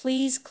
Please